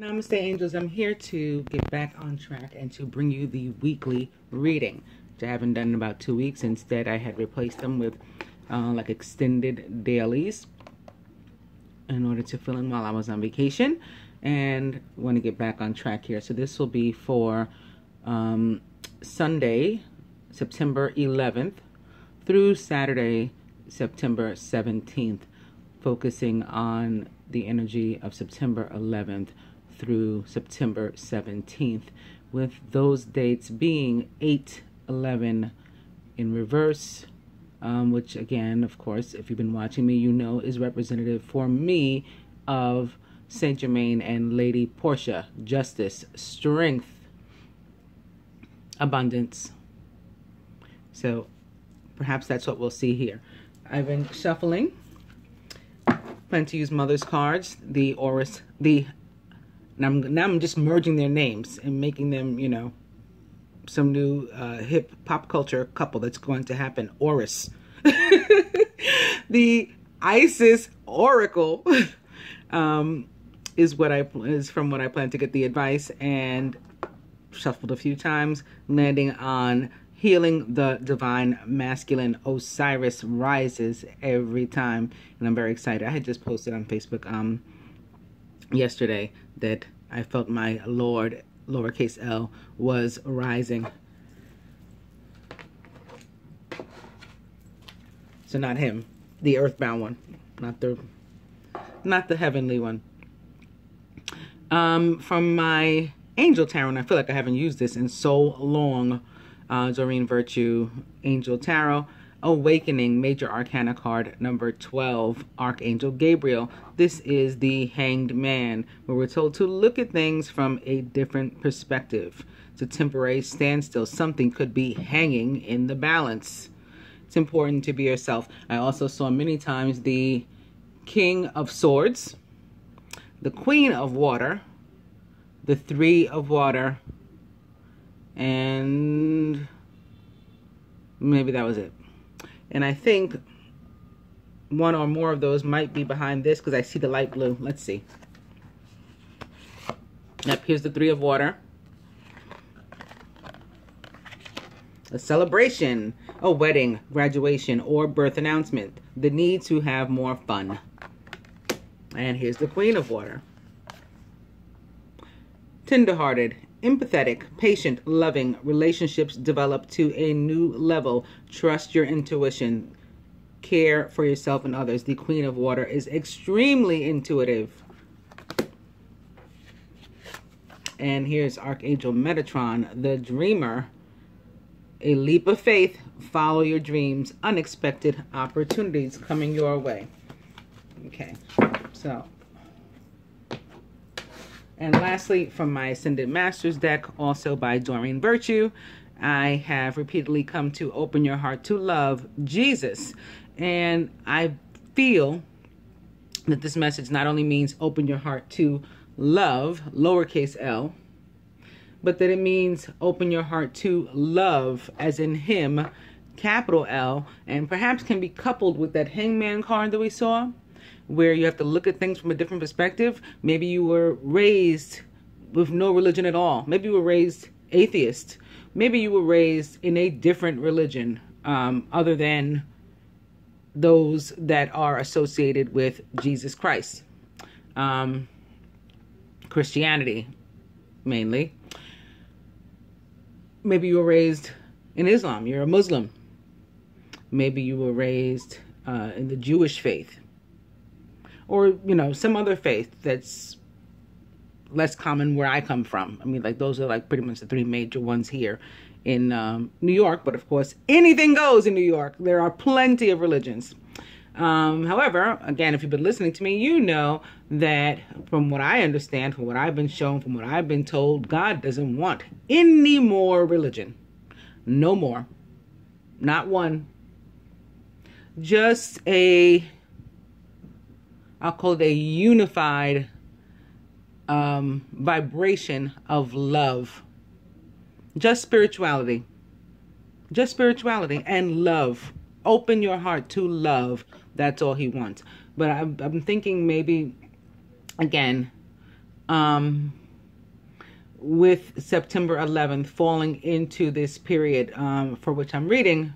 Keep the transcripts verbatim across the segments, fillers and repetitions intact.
Namaste, angels. I'm here to get back on track and to bring you the weekly reading, which I haven't done in about two weeks. Instead, I had replaced them with uh, like extended dailies in order to fill in while I was on vacation, and want to get back on track here. So this will be for um, Sunday, September eleventh through Saturday, September seventeenth, focusing on the energy of September eleventh through September seventeenth, with those dates being eight eleven in reverse, um, which again, of course, if you've been watching me, you know is representative for me of Saint Germain and Lady Portia, justice, strength, abundance. So perhaps that's what we'll see here. I've been shuffling. Plan to use Mother's cards, the Auris, the, and I'm, now I'm just merging their names and making them, you know, some new uh, hip pop culture couple that's going to happen, Auris. The Isis Oracle um, is what I, is from what I plan to get the advice, and shuffled a few times, landing on healing the divine masculine. Osiris rises every time, and I'm very excited. I had just posted on Facebook um yesterday that I felt my Lord, lowercase L, was rising. So not him, the earthbound one, not the not the heavenly one. Um from my Angel Tarot, and I feel like I haven't used this in so long. Uh, Doreen Virtue, Angel Tarot, Awakening, Major Arcana card, number twelve, Archangel Gabriel. This is the Hanged Man, where we're told to look at things from a different perspective. It's a temporary standstill. Something could be hanging in the balance. It's important to be yourself. I also saw many times the King of Swords, the Queen of Water, the Three of Water, and maybe that was it. And I think one or more of those might be behind this, because I see the light blue. Let's see. Yep, here's the Three of Water. A celebration, a wedding, graduation, or birth announcement. The need to have more fun. And here's the Queen of Water. Tenderhearted, empathetic, patient, loving, relationships develop to a new level. Trust your intuition. Care for yourself and others. The Queen of Water is extremely intuitive. And here's Archangel Metatron, the Dreamer. A leap of faith. Follow your dreams. Unexpected opportunities coming your way. Okay, so... and lastly, from my Ascended Masters deck, also by Doreen Virtue, I have repeatedly come to open your heart to love Jesus. And I feel that this message not only means open your heart to love, lowercase L, but that it means open your heart to love, as in him, capital L, and perhaps can be coupled with that Hangman card that we saw, where you have to look at things from a different perspective. Maybe you were raised with no religion at all. Maybe you were raised atheist. Maybe you were raised in a different religion um, other than those that are associated with Jesus Christ. Um, Christianity, mainly. Maybe you were raised in Islam. You're a Muslim. Maybe you were raised uh, in the Jewish faith. Or, you know, some other faith that's less common where I come from. I mean, like, those are, like, pretty much the three major ones here in um, New York. But, of course, anything goes in New York. There are plenty of religions. Um, however, again, if you've been listening to me, you know that from what I understand, from what I've been shown, from what I've been told, God doesn't want any more religion. No more. Not one. Just a... I'll call it a unified um, vibration of love. Just spirituality. Just spirituality and love. Open your heart to love. That's all he wants. But I'm, I'm thinking maybe, again, um, with September eleventh falling into this period um, for which I'm reading,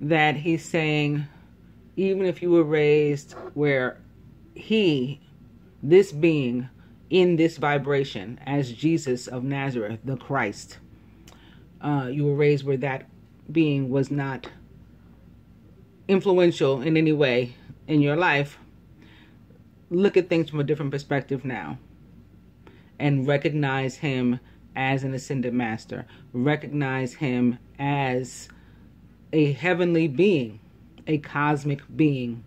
that he's saying, even if you were raised where he, this being, in this vibration as Jesus of Nazareth, the Christ, uh, you were raised where that being was not influential in any way in your life, look at things from a different perspective now and recognize him as an ascended master. Recognize him as a heavenly being, a cosmic being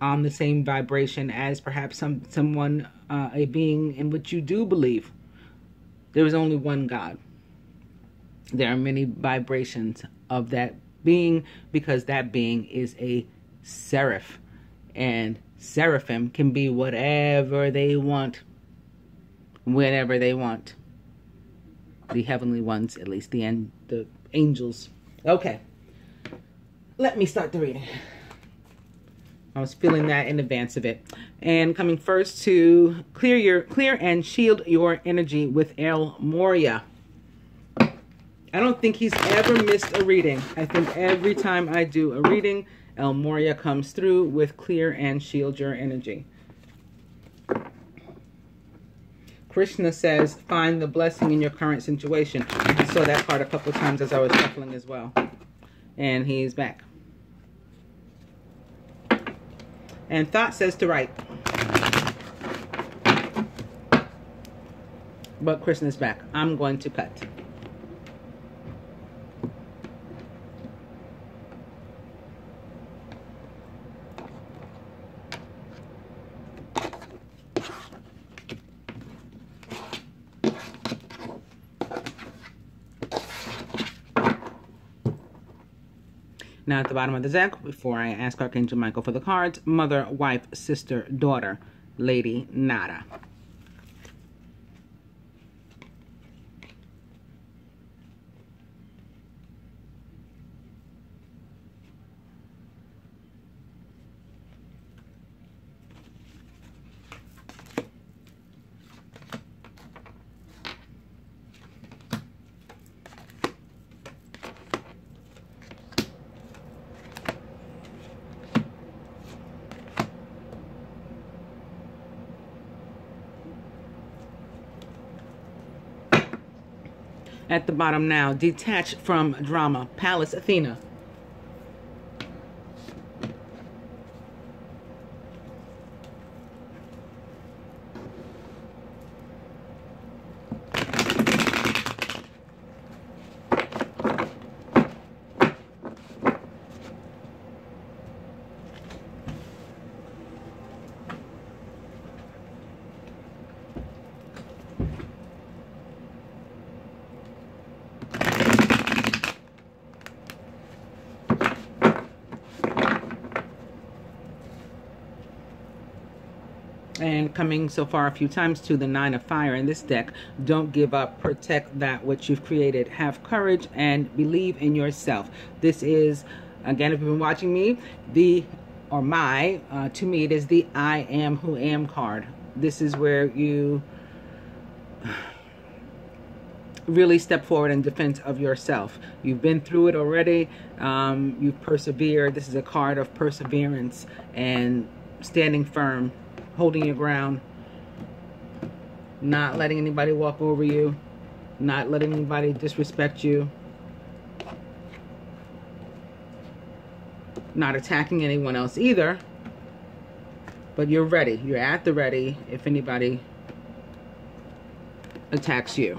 on the same vibration as perhaps some someone, uh, a being in which you do believe. There is only one God. There are many vibrations of that being because that being is a seraph, and seraphim can be whatever they want, whenever they want. The heavenly ones, at least the end, the angels. Okay, let me start the reading. I was feeling that in advance of it. And coming first to clear your clear and shield your energy with El Morya. I don't think he's ever missed a reading. I think every time I do a reading, El Morya comes through with clear and shield your energy. Krishna says, find the blessing in your current situation. I saw that part a couple of times as I was shuffling as well. And he's back. And thought says to write. But Krishna's back. I'm going to cut. Now at the bottom of the deck, before I ask Archangel Michael for the cards, mother, wife, sister, daughter, Lady Nada. At the bottom now, detached from drama, Pallas Athena. And coming so far a few times to the nine of fire in this deck, don't give up, protect that which you've created, have courage and believe in yourself. This is, again, if you've been watching me, the, or my, uh, to me it is the I am who am card. This is where you really step forward in defense of yourself. You've been through it already, um, you've persevered. This is a card of perseverance and standing firm, holding your ground, not letting anybody walk over you, not letting anybody disrespect you, not attacking anyone else either, but you're ready. You're at the ready if anybody attacks you.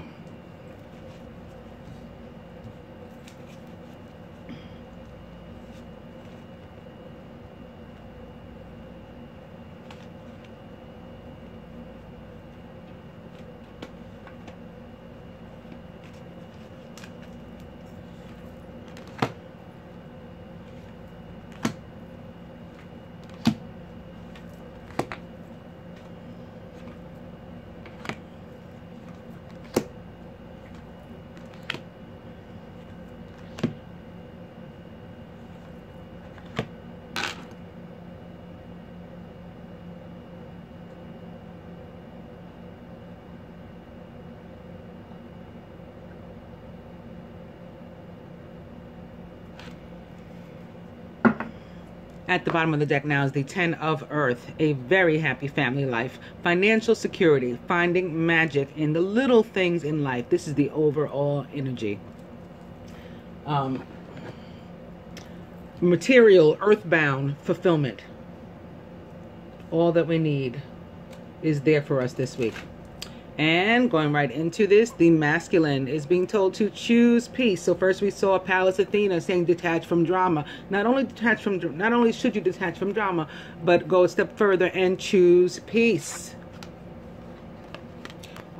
At the bottom of the deck now is the Ten of Earth, a very happy family life, financial security, finding magic in the little things in life. This is the overall energy. Um, material, earthbound fulfillment. All that we need is there for us this week. And going right into this, the masculine is being told to choose peace. So first we saw Pallas Athena saying detach from drama. Not only detach from, not only should you detach from drama, but go a step further and choose peace.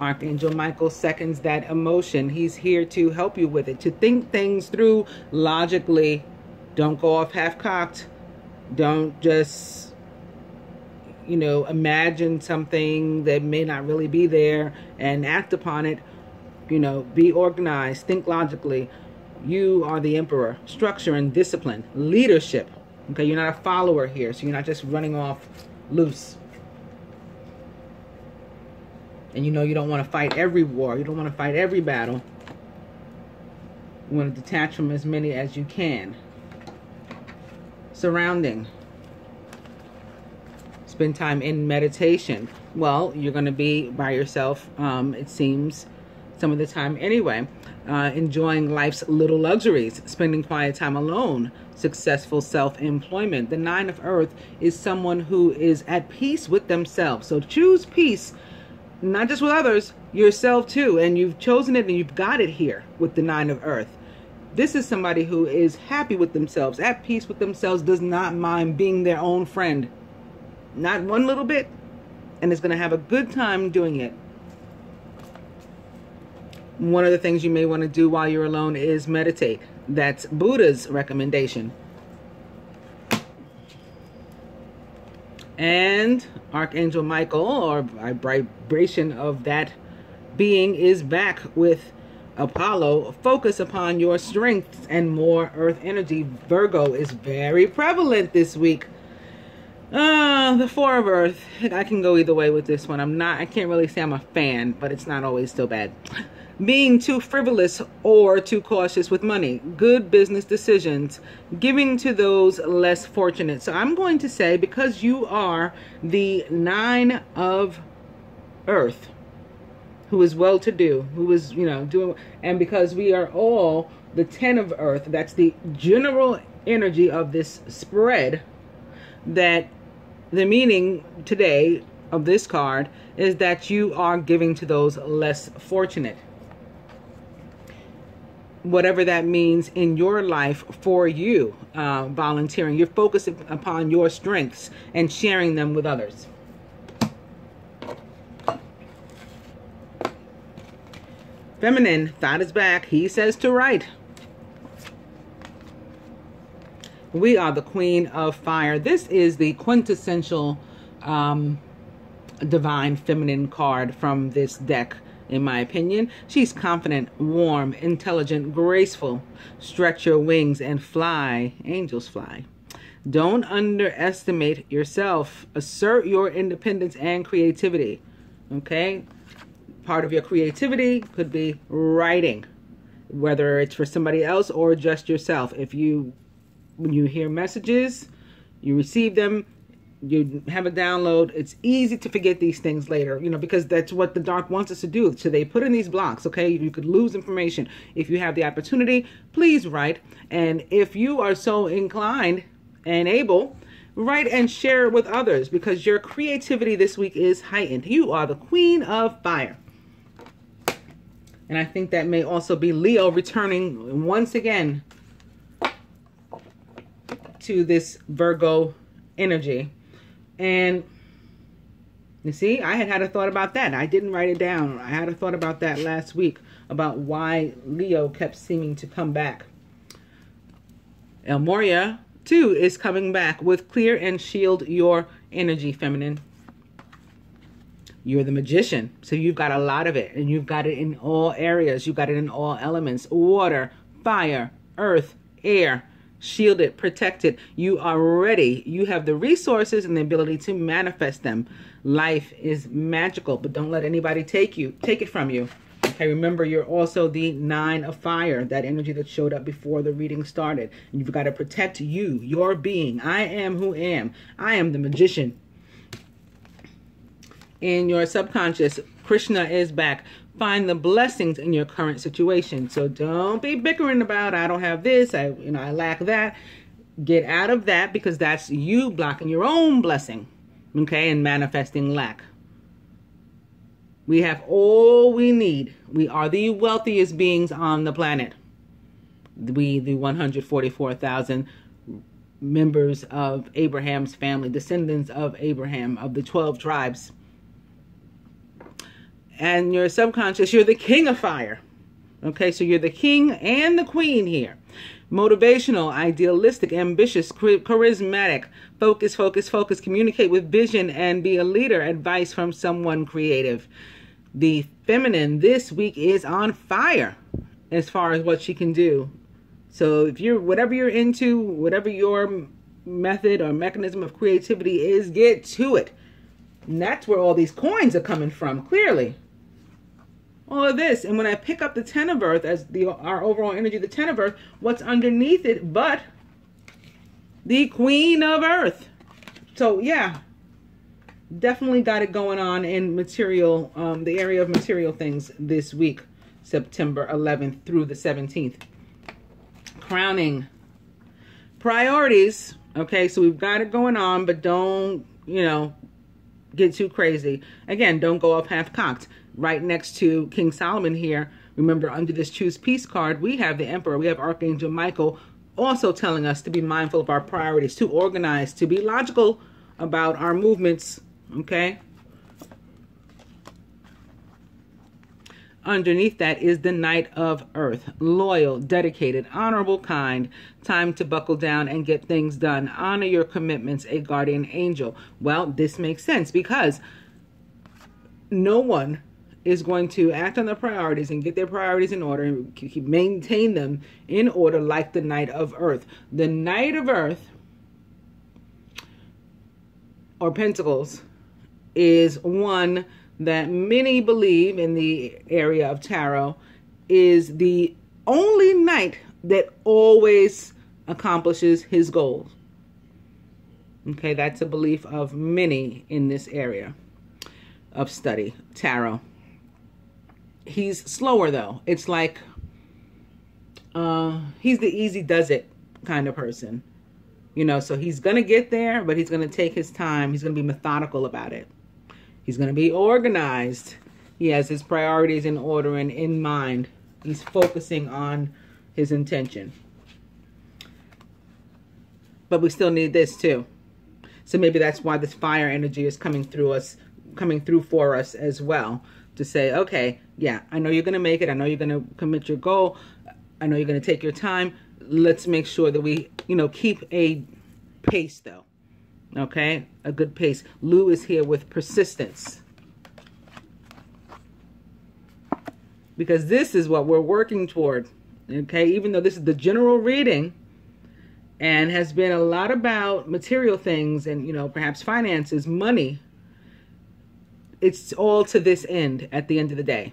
Archangel Michael seconds that emotion. He's here to help you with it, to think things through logically. Don't go off half-cocked. Don't just... you know, imagine something that may not really be there and act upon it. You know, be organized, think logically. You are the emperor. Structure and discipline, leadership. Okay, you're not a follower here, so you're not just running off loose. And you know you don't want to fight every war. You don't want to fight every battle. You want to detach from as many as you can. Surrounding. Spend time in meditation. Well, you're going to be by yourself, um, it seems, some of the time anyway. Uh, enjoying life's little luxuries. Spending quiet time alone. Successful self-employment. The Nine of Earth is someone who is at peace with themselves. So choose peace, not just with others, yourself too. And you've chosen it and you've got it here with the Nine of Earth. This is somebody who is happy with themselves, at peace with themselves, does not mind being their own friend. Not one little bit, and is going to have a good time doing it. One of the things you may want to do while you're alone is meditate. That's Buddha's recommendation. And Archangel Michael, or a vibration of that being, is back with Apollo. Focus upon your strengths and more earth energy. Virgo is very prevalent this week. Uh, the Four of Earth. I can go either way with this one. I'm not, I can't really say I'm a fan, but it's not always so bad. Being too frivolous or too cautious with money. Good business decisions. Giving to those less fortunate. So I'm going to say, because you are the Nine of Earth, who is well-to-do, who is, you know, doing, and because we are all the Ten of Earth, that's the general energy of this spread, that the meaning today of this card is that you are giving to those less fortunate. Whatever that means in your life for you, uh, volunteering. You're focusing upon your strengths and sharing them with others. Feminine, thought is back. He says to write. We are the Queen of Fire. This is the quintessential um, divine feminine card from this deck, in my opinion. She's confident, warm, intelligent, graceful. Stretch your wings and fly. Angels fly. Don't underestimate yourself. Assert your independence and creativity. Okay? Part of your creativity could be writing, whether it's for somebody else or just yourself. If you... when you hear messages, you receive them, you have a download, it's easy to forget these things later, you know, because that's what the dark wants us to do. So they put in these blocks, okay? You could lose information. If you have the opportunity, please write. And if you are so inclined and able, write and share it with others, because your creativity this week is heightened. You are the Queen of Fire. And I think that may also be Leo returning once again to this Virgo energy. And you see, I had had a thought about that. I didn't write it down. I had a thought about that last week, about why Leo kept seeming to come back. El Morya too is coming back with clear and shield your energy, feminine. You're the magician, so you've got a lot of it, and you've got it in all areas. You've got it in all elements: water, fire, earth, air. Shield it, protect it. You are ready. You have the resources and the ability to manifest them. Life is magical, but don't let anybody take you, take it from you. Okay? Okay, remember, you're also the nine of fire, that energy that showed up before the reading started. And you've got to protect you, your being. I am who am. I am the magician. In your subconscious, Krishna is back. Find the blessings in your current situation. So don't be bickering about, I don't have this, I, you know, I lack that. Get out of that, because that's you blocking your own blessing, okay, and manifesting lack. We have all we need. We are the wealthiest beings on the planet. We, the one hundred forty-four thousand members of Abraham's family, descendants of Abraham, of the twelve tribes. And your subconscious, you're the king of fire. Okay, so you're the king and the queen here. Motivational, idealistic, ambitious, charismatic. Focus, focus, focus. Communicate with vision and be a leader. Advice from someone creative. The feminine this week is on fire as far as what she can do. So if you're, whatever you're into, whatever your method or mechanism of creativity is, get to it. And that's where all these coins are coming from, clearly. All of this. And when I pick up the ten of earth as the our overall energy, the ten of earth, what's underneath it but the queen of earth? So yeah, definitely got it going on in material, um, the area of material things this week, September eleventh through the seventeenth. Crowning priorities. Okay, so we've got it going on, but don't, you know, get too crazy. Again, don't go off half-cocked. Right next to King Solomon here, remember, under this Choose Peace card, we have the Emperor, we have Archangel Michael, also telling us to be mindful of our priorities, to organize, to be logical about our movements, okay? Underneath that is the Knight of Earth. Loyal, dedicated, honorable, kind. Time to buckle down and get things done. Honor your commitments, a guardian angel. Well, this makes sense, because no one is going to act on their priorities and get their priorities in order and maintain them in order like the Knight of Earth. The Knight of Earth, or Pentacles, is one that many believe in the area of tarot is the only knight that always accomplishes his goals. Okay, that's a belief of many in this area of study, tarot. He's slower, though. It's like uh, he's the easy does it kind of person. You know, so he's going to get there, but he's going to take his time. He's going to be methodical about it. He's going to be organized. He has his priorities in order and in mind. He's focusing on his intention. But we still need this, too. So maybe that's why this fire energy is coming through us, coming through for us as well. To say, okay, yeah, I know you're going to make it. I know you're going to commit your goal. I know you're going to take your time. Let's make sure that we, you know, keep a pace, though. Okay, a good pace. Lou is here with persistence, because this is what we're working toward. Okay, even though this is the general reading and has been a lot about material things and, you know, perhaps finances, money, it's all to this end at the end of the day.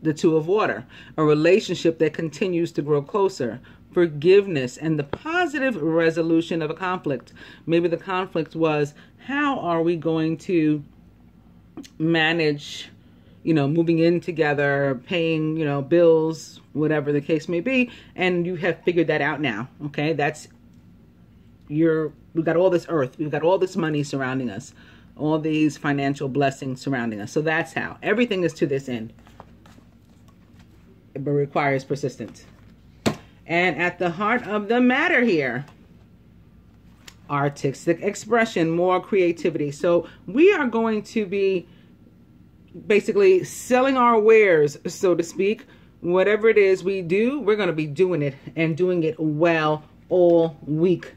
The Two of Water, a relationship that continues to grow closer. Forgiveness and the positive resolution of a conflict. Maybe the conflict was, how are we going to manage, you know, moving in together, paying, you know, bills, whatever the case may be. And you have figured that out now. Okay, that's your, we've got all this earth, we've got all this money surrounding us, all these financial blessings surrounding us. So that's how everything is to this end, but requires persistence. And at the heart of the matter here, artistic expression, more creativity. So we are going to be basically selling our wares, so to speak. Whatever it is we do, we're going to be doing it and doing it well all week.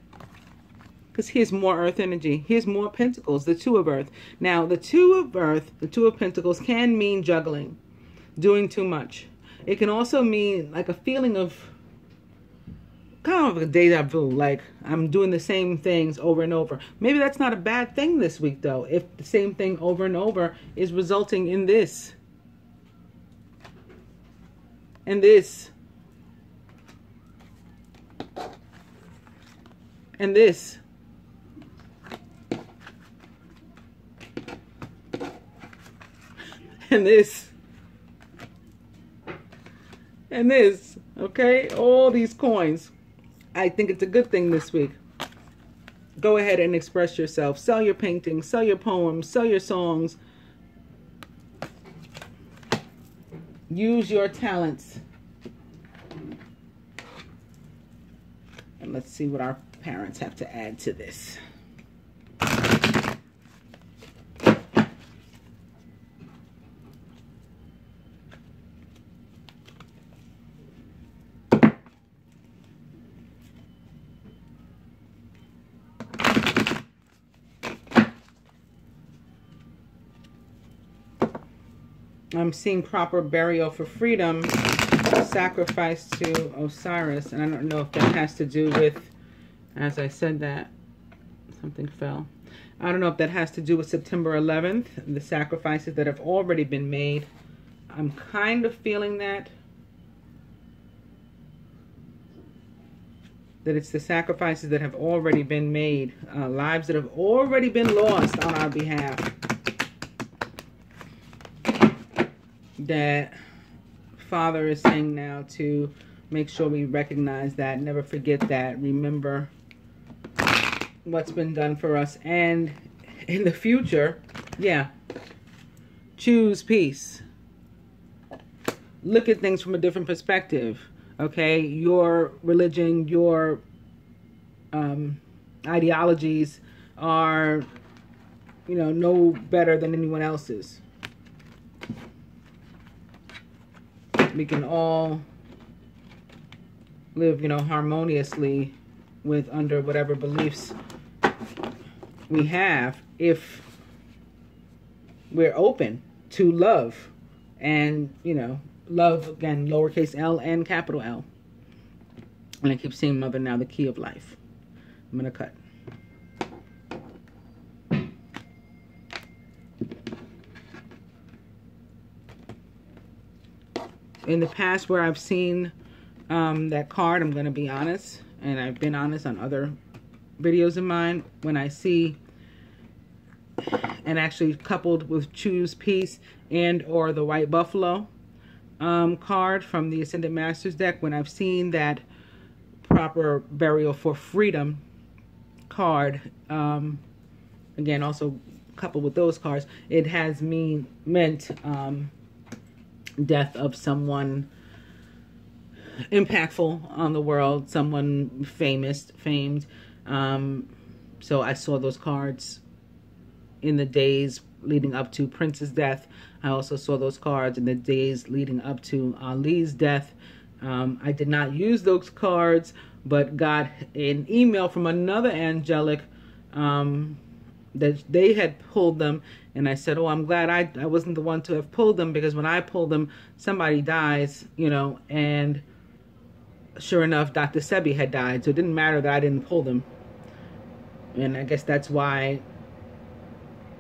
Because here's more earth energy. Here's more pentacles, the Two of Earth. Now, the Two of Earth, the Two of Pentacles can mean juggling, doing too much. It can also mean like a feeling of kind of a deja vu, like I'm doing the same things over and over. Maybe that's not a bad thing this week, though, if the same thing over and over is resulting in this. and this, and this. And this, and this, okay, all these coins. I think it's a good thing this week. Go ahead and express yourself. Sell your paintings, sell your poems, sell your songs. Use your talents. And let's see what our parents have to add to this. I'm seeing proper burial for freedom, sacrifice to Osiris. And I don't know if that has to do with, as I said that, something fell. I don't know if that has to do with September eleventh, the sacrifices that have already been made. I'm kind of feeling that. That it's the sacrifices that have already been made, uh, lives that have already been lost on our behalf, that Father is saying now to make sure we recognize that, never forget that, remember what's been done for us, and in the future, yeah, choose peace. Look at things from a different perspective, okay? Your religion, your um, ideologies are, you know, no better than anyone else's. We can all live, you know, harmoniously with under whatever beliefs we have if we're open to love and, you know, love, again, lowercase l and capital L. And I keep seeing Mother now, the key of life. I'm going to cut. In the past where I've seen um, that card, I'm going to be honest, and I've been honest on other videos of mine, when I see, and actually coupled with Choose Peace and or the White Buffalo um, card from the Ascended Masters deck, when I've seen that proper burial for freedom card, um, again, also coupled with those cards, it has mean, meant... Um, death of someone impactful on the world, someone famous, famed. Um, so I saw those cards in the days leading up to Prince's death. I also saw those cards in the days leading up to Ali's death. Um, I did not use those cards, but got an email from another angelic um, that they had pulled them. And I said, oh, I'm glad I, I wasn't the one to have pulled them, because when I pull them, somebody dies, you know, and sure enough, Doctor Sebi had died. So it didn't matter that I didn't pull them. And I guess that's why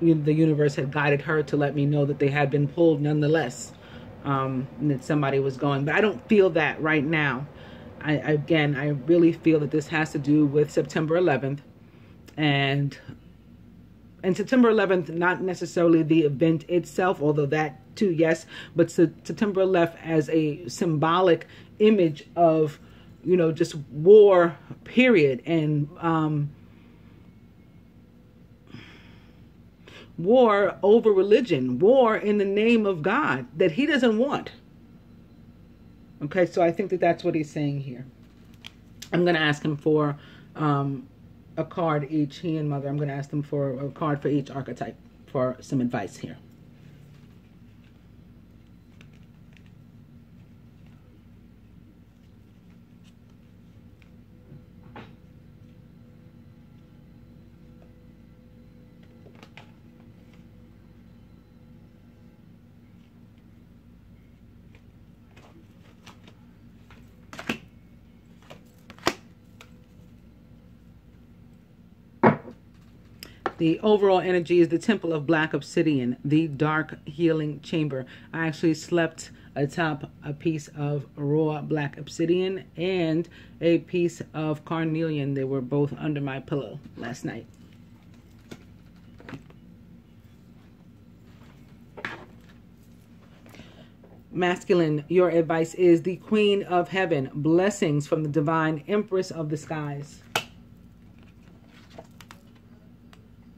the universe had guided her to let me know that they had been pulled nonetheless, um, and that somebody was going. But I don't feel that right now. I, again, I really feel that this has to do with September eleventh and... And September eleventh, not necessarily the event itself, although that too, yes, but September eleventh as a symbolic image of, you know, just war, period, and um, war over religion, war in the name of God that he doesn't want. Okay, so I think that that's what he's saying here. I'm going to ask him for... Um, a card each, he and Mother. I'm going to ask them for a card for each archetype for some advice here. The overall energy is the Temple of Black Obsidian, the dark healing chamber. I actually slept atop a piece of raw black obsidian and a piece of carnelian. They were both under my pillow last night. Masculine, your advice is the Queen of Heaven. Blessings from the divine Empress of the skies.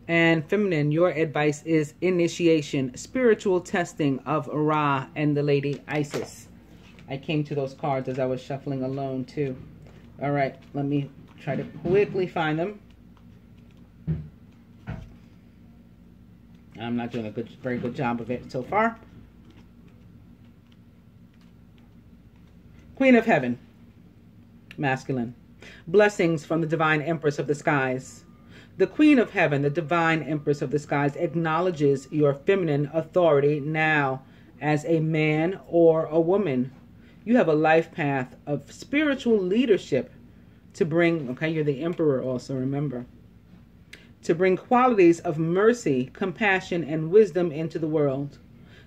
And feminine, your advice is initiation, spiritual testing of Ra and the Lady Isis. I came to those cards as I was shuffling alone too. All right, let me try to quickly find them. I'm not doing a good, very good job of it so far. Queen of Heaven, masculine. Blessings from the divine Empress of the skies. The Queen of Heaven, the divine Empress of the skies, acknowledges your feminine authority now as a man or a woman. You have a life path of spiritual leadership to bring, okay, you're the Emperor also, remember, to bring qualities of mercy, compassion, and wisdom into the world.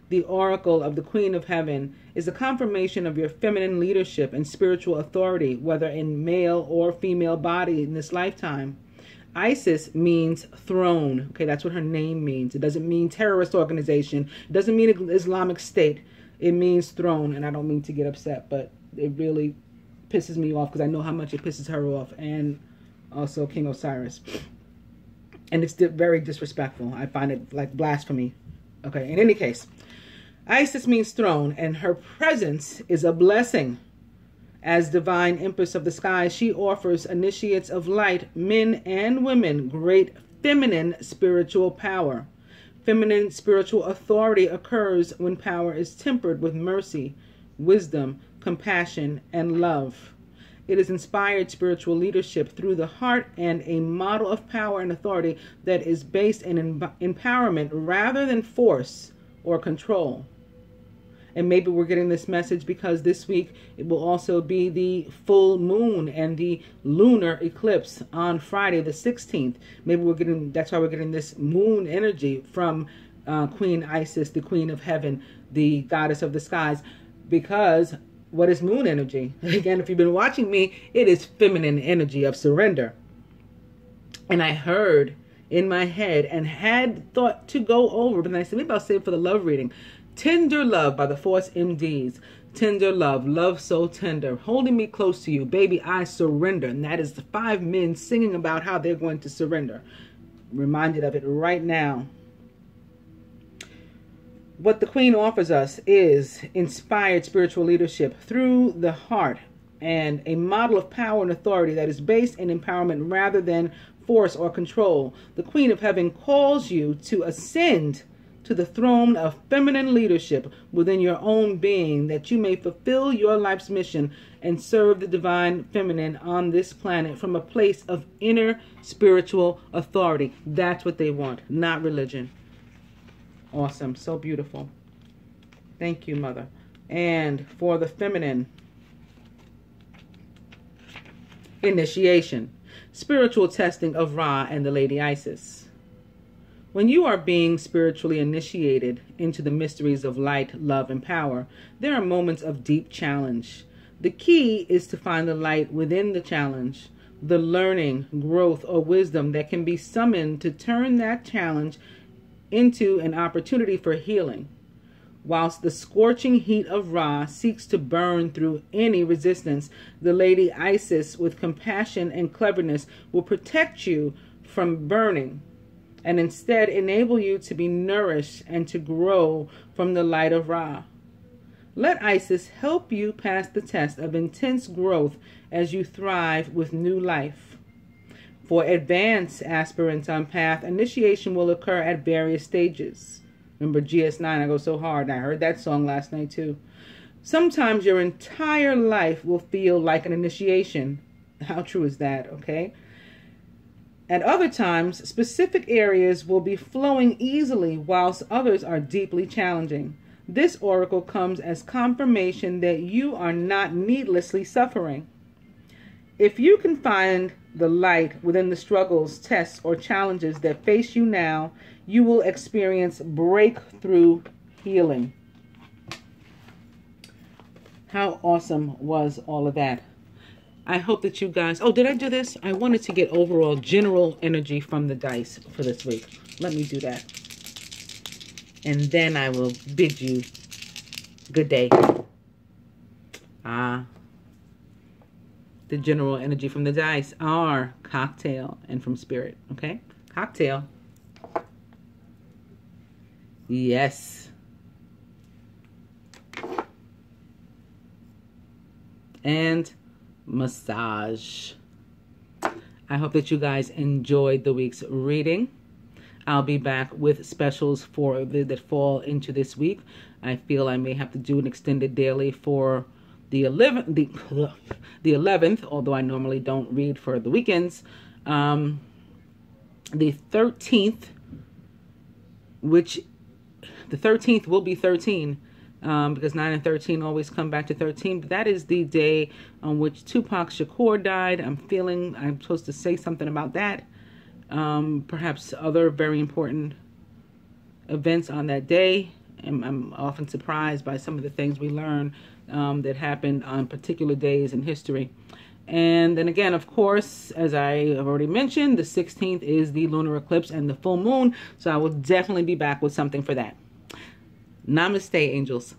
The Oracle of the Queen of Heaven is a confirmation of your feminine leadership and spiritual authority, whether in male or female body in this lifetime. Isis means throne. Okay, that's what her name means. It doesn't mean terrorist organization. It doesn't mean Islamic State. It means throne, and I don't mean to get upset, but it really pisses me off because I know how much it pisses her off, and also King Osiris. And it's very disrespectful. I find it like blasphemy. Okay, in any case, Isis means throne, and her presence is a blessing. As divine Empress of the sky, she offers initiates of light, men and women, great feminine spiritual power. Feminine spiritual authority occurs when power is tempered with mercy, wisdom, compassion, and love. It is inspired spiritual leadership through the heart and a model of power and authority that is based in empowerment rather than force or control. And maybe we're getting this message because this week it will also be the full moon and the lunar eclipse on Friday the sixteenth. Maybe we're getting, that's why we're getting this moon energy from uh, Queen Isis, the Queen of Heaven, the goddess of the skies, because what is moon energy? Again, if you've been watching me, it is feminine energy of surrender. And I heard in my head and had thought to go over, but then I said, maybe I'll save it for the love reading. Tender Love by the Force M Ds. Tender love, love so tender, holding me close to you, baby, I surrender. And that is the five men singing about how they're going to surrender. Reminded of it right now. What the Queen offers us is inspired spiritual leadership through the heart and a model of power and authority that is based in empowerment rather than force or control. The Queen of Heaven calls you to ascend to the throne of feminine leadership within your own being, that you may fulfill your life's mission and serve the divine feminine on this planet from a place of inner spiritual authority. That's what they want, not religion. Awesome. So beautiful. Thank you, Mother. And for the feminine, initiation, spiritual testing of Ra and the Lady Isis. When you are being spiritually initiated into the mysteries of light, love, and power, there are moments of deep challenge. The key is to find the light within the challenge, the learning, growth, or wisdom that can be summoned to turn that challenge into an opportunity for healing. Whilst the scorching heat of Ra seeks to burn through any resistance, the Lady Isis, with compassion and cleverness, will protect you from burning, and instead enable you to be nourished and to grow from the light of Ra. Let Isis help you pass the test of intense growth as you thrive with new life. For advanced aspirants on path, initiation will occur at various stages. Remember G S nine, I go so hard, and I heard that song last night too. Sometimes your entire life will feel like an initiation. How true is that, okay? At other times, specific areas will be flowing easily whilst others are deeply challenging. This oracle comes as confirmation that you are not needlessly suffering. If you can find the light within the struggles, tests, or challenges that face you now, you will experience breakthrough healing. How awesome was all of that? I hope that you guys... Oh, did I do this? I wanted to get overall general energy from the dice for this week. Let me do that. And then I will bid you good day. Ah. The general energy from the dice are cocktail and from spirit. Okay? Cocktail. Yes. And... massage. I hope that you guys enjoyed the week's reading. I'll be back with specials for the, that fall into this week. I feel I may have to do an extended daily for the eleventh, the, the eleventh, although I normally don't read for the weekends. Um, the thirteenth, which the thirteenth will be thirteen. Um, because nine and thirteen always come back to thirteen. But that is the day on which Tupac Shakur died. I'm feeling I'm supposed to say something about that. Um, perhaps other very important events on that day. And I'm often surprised by some of the things we learn um, that happened on particular days in history. And then again, of course, as I have already mentioned, the sixteenth is the lunar eclipse and the full moon. So I will definitely be back with something for that. Namaste, angels.